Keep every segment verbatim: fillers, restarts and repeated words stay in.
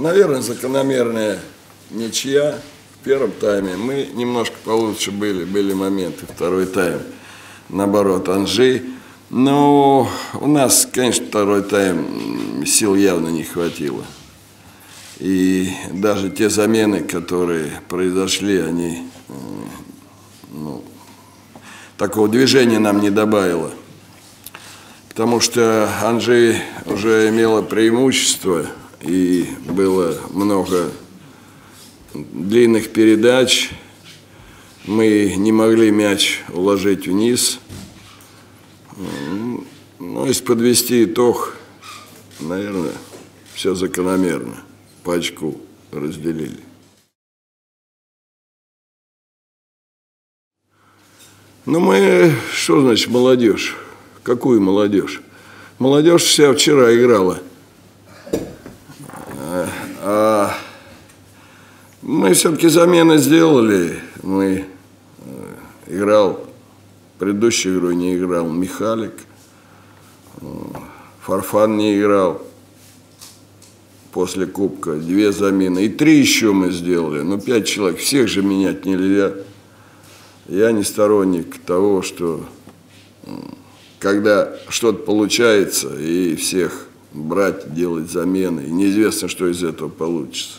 Наверное, закономерная ничья. В первом тайме мы немножко получше были, были моменты. Второй тайм, наоборот, Анжи. Но у нас, конечно, второй тайм сил явно не хватило. И даже те замены, которые произошли, они, ну, такого движения нам не добавило. Потому что Анжи уже имела преимущество, и было много длинных передач. Мы не могли мяч уложить вниз. Ну, если подвести итог, наверное, все закономерно. По очку разделили. Ну, мы, что значит молодежь? Какую молодежь? Молодежь вся вчера играла. А мы все-таки замены сделали. Мы играл, предыдущую игру не играл Михалик, Фарфан не играл. После кубка две замены. И три еще мы сделали. Ну, пять человек. Всех же менять нельзя. Я не сторонник того, что когда что-то получается, и всех брать, делать замены. И неизвестно, что из этого получится.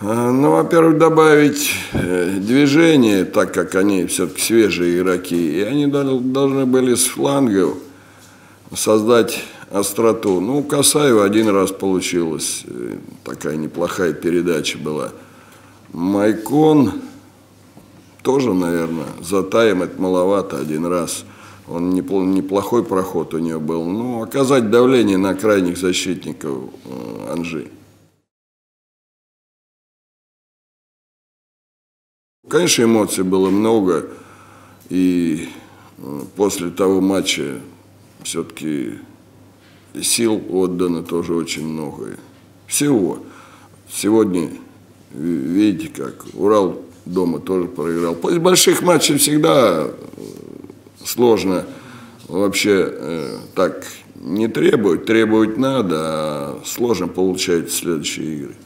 Ну, во-первых, добавить движение, так как они все-таки свежие игроки. И они должны были с флангов создать остроту. Ну, у Касаева один раз получилось. Такая неплохая передача была. Майкон тоже, наверное, за тайм это маловато один раз. Он неплохой проход у него был. Ну, оказать давление на крайних защитников Анжи. Конечно, эмоций было много. И после того матча все-таки сил отдано тоже очень много. Всего. Сегодня, видите как, Урал дома тоже проиграл. После больших матчей всегда сложно вообще э, так не требовать. Требовать надо, а сложно получается следующие игры.